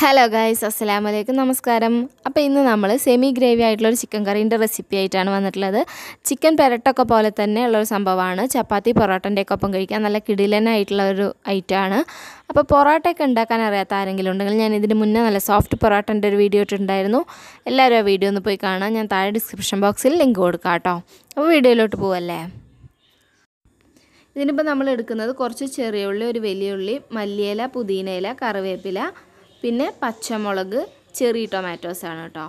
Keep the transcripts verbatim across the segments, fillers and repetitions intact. Hello guys, Assalamu alaikum, Namaskaram. Now we have a semi-gravy chicken curry recipe. Chicken paratha is a chapati paratha and a chapati If you have a paratha, soft paratha video, you video in the description box. Link the video. This is the പിന്നെ പച്ചമുളക് cherry tomatoes ആണ് ട്ടോ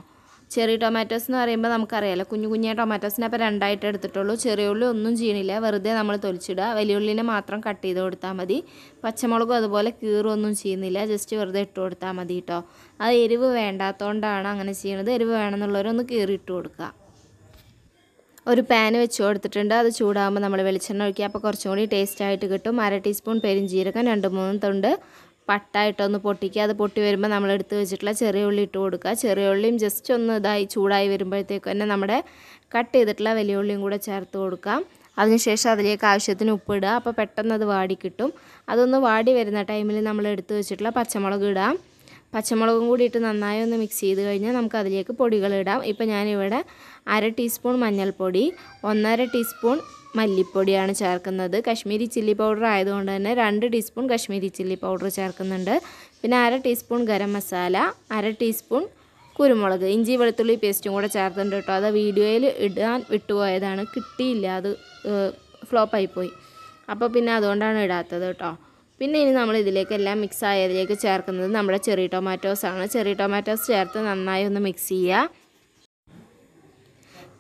cherry tomatoes എന്ന് പറയുമ്പോൾ നമുക്ക് അറിയാലോ കുഞ്ഞു കുഞ്ഞു ടൊമാറ്റോസിനെ അപ്പോൾ രണ്ടായിട്ട് എടുത്തിട്ടുള്ളൂ ചെറിയ ഉള്ളി ഒന്നും ചെയ്യണില്ല വെറുതെ നമ്മൾ തൊലിച്ചിടുക വലിയ ഉള്ളിനെ മാത്രം കട്ട് ചെയ്ത് കൊടുത്താൽ മതി പച്ചമുളകും അതുപോലെ കീറൊന്നും ചെയ്യുന്നില്ല ജസ്റ്റ് വെറുതെ ഇട്ട് കൊടുത്താൽ മതി ട്ടോ ആ എരിവ് വേണ്ടാത്തോണ്ടാണ് അങ്ങനെ ചെയ്യുന്നത് എരിവ് വേണമെന്നുള്ളവർ ഒന്ന് കീറി ഇട്ട് കൊടുക്കുക ഒരു pan വെച്ച് കൊടുത്തിട്ടുണ്ട് അത് ചൂടാവുമ്പോൾ നമ്മൾ വെളിച്ചെണ്ണ ഒഴിക്കുക അപ്പോൾ കുറച്ചുകൂടി ടേസ്റ്റ് ആയിട്ട് കിട്ടും അര ടീസ്പൂൺ പെരിഞ്ചീരകം രണ്ട് മൂന്ന് തുണ്ട് Patta on the potica, the poti verba, Namalad Thursitla, Cherrioli Todka, Cherriolim, just on the dai chudai verba, and Namada, cut the tla velioling would a char todka, Adnishesha the Kashatin Upuda, a petana the Vadi kitum, Adon the Vadi verna time in Namalad Thursitla, Pachamalaguda, Pachamalagu it an eye on the mixi, the Namka the Jaka podigalada, Ipanani veda, add a teaspoon manal podi, one add a teaspoon. മല്ലിപ്പൊടിയാണ് ചേർക്കുന്നത് Kashmiri chilli powder ആയതുകൊണ്ട് തന്നെ രണ്ട് teaspoon Kashmiri chilli powder ചേർക്കുന്നുണ്ട് പിന്നെ അര teaspoon garam masala അര teaspoon കുരുമുളക് ഇഞ്ചി വെളുത്തുള്ളി പേസ്റ്റും കൂടി ചേർത്തുണ്ട് ട്ടോ അത് വീഡിയോയിൽ ഇടാൻ വിട്ടുപോയതാണ് കിട്ടിയില്ല അത് ഫ്ലോപ്പ് ആയി പോയി അപ്പോൾ പിന്നെ അതുകൊണ്ടാണ് ഇടാത്തത് ട്ടോ പിന്നെ ഇനി നമ്മൾ ഇതിലേക്ക് എല്ലാം മിക്സ് ആയതിലേക്ക് ചേർക്കുന്നത് നമ്മുടെ ചെറി ടൊമാറ്റോസ് ആണ് ചെറി ടൊമാറ്റോസ് ചേർത്ത് നന്നായി ഒന്ന് മിക്സ് ചെയ്യുക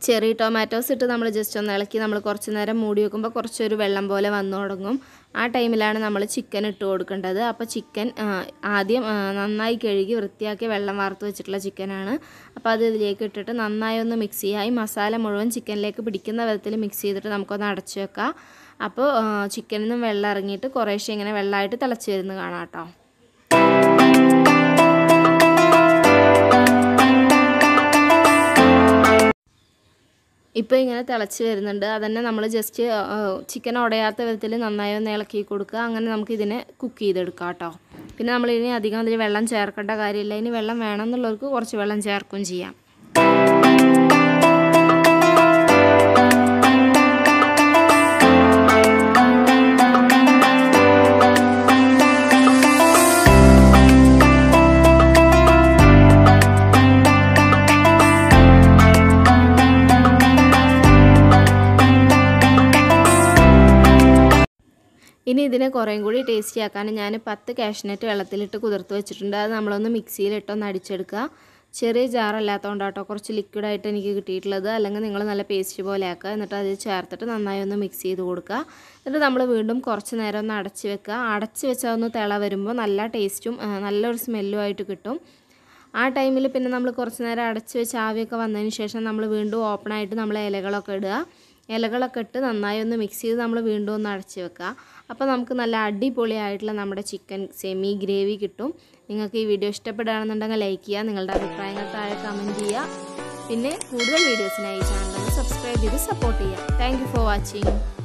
Cherry tomatoes sit on the just on the Laki, number corcinara, mudiokum, corchuru, vellambola, and nodungum. At time Milan and chicken at Toad Kanda, upper chicken, Adium, Nanai Kerigi, Ritiake, Vellamartho, Chitla chicken anna, Apa the Lake, Nanai on the mixi, masala, Muran chicken lake, Pedikin, the Vethil mixi, the Namkona Chaka, upper chicken in the Vellarangita, Correshing and a Vellite, the Lachir in the Ganata. ഇപ്പോ ഇങ്ങനെ തിളച്ചു വരുന്നുണ്ട് അതന്നെ നമ്മൾ just chicken ഉടയാത്ത വിധത്തിൽ നന്നായി ഒന്ന് ഇളക്കി കൊടുക്കുക അങ്ങനെ നമുക്ക് ഇതിനെ കുക്ക് ചെയ്ത് എടുക്കാം ട്ടോ പിന്നെ നമ്മൾ ഇനി അധികം അതിൽ വെള്ളം ചേർക്കേണ്ട കാര്യമില്ല ഇനി വെള്ളം വേണമെന്നുള്ളവർക്ക് കുറച്ച് വെള്ളം ചേർക്കും ചെയ്യാം ഇനി ഇതിനെ കുറേം കൂടി ടേസ്റ്റി ആക്കാൻ ഞാൻ ten കാഷ്നട്ട് വെള്ളത്തിലിട്ട് കുതിർത്ത് വെച്ചിട്ടുണ്ട് അത് നമ്മൾ ഒന്ന് മിക്സിയിലിട്ട് ഒന്ന് അടിച്ചെടുക്കുക ചെറിയ ജാർ അല്ലാത്തതുകൊണ്ട് ട്ടോ കുറച്ച് ലിക്വിഡ് ആയിട്ട് എനിക്ക് കിട്ടിയിട്ടുള്ളത് അല്ലെങ്കിൽ നിങ്ങൾ നല്ല പേസ്റ്റ് പോലെ ആക്കുക എന്നിട്ട് അത് ചേർത്തിട്ട് നന്നായി ഒന്ന് മിക്സ് ചെയ്ത് കൊടുക്കുക എന്നിട്ട് നമ്മൾ വീണ്ടും കുറച്ച് നേരം ഒന്ന് അടച്ചു വെക്കുക അടച്ചു വെച്ചാൽ ഒന്ന് തിള വരുമ്പോൾ നല്ല ടേസ്റ്റും നല്ലൊരു സ്മെല്ലും ആയിട്ട് കിട്ടും ആ ടൈമിൽ പിന്നെ നമ്മൾ കുറച്ച് നേരം അടച്ചു വെച്ച് ആവിയൊക്കെ വന്നതിന് ശേഷം നമ്മൾ വീണ്ടും ഓപ്പൺ ആയിട്ട് നമ്മൾ ഇലകളൊക്കെ ഇടുക ഇലകളൊക്കെ ഇട്ട് നന്നായി ഒന്ന് മിക്സ് ചെയ്ത് നമ്മൾ വീണ്ടും ഒന്ന് അടച്ചു വെക്കുക അപ്പോൾ നമുക്ക് നല്ല അടിപൊളി ആയിട്ടുള്ള നമ്മുടെ ചിക്കൻ സെമി ഗ്രേവി കിട്ടും നിങ്ങൾക്ക് ഈ വീഡിയോ ഇഷ്ടപ്പെടുകയാണെന്നുണ്ടെങ്കിൽ ലൈക്ക് ചെയ്യുക നിങ്ങളുടെ അഭിപ്രായങ്ങൾ താഴെ കമന്റ് ചെയ്യുക പിന്നെ കൂടുതൽ വീഡിയോസിനായി ചാനൽ സബ്സ്ക്രൈബ് ചെയ്ത് സപ്പോർട്ട് ചെയ്യുക താങ്ക്യൂ ഫോർ വാച്ചിങ്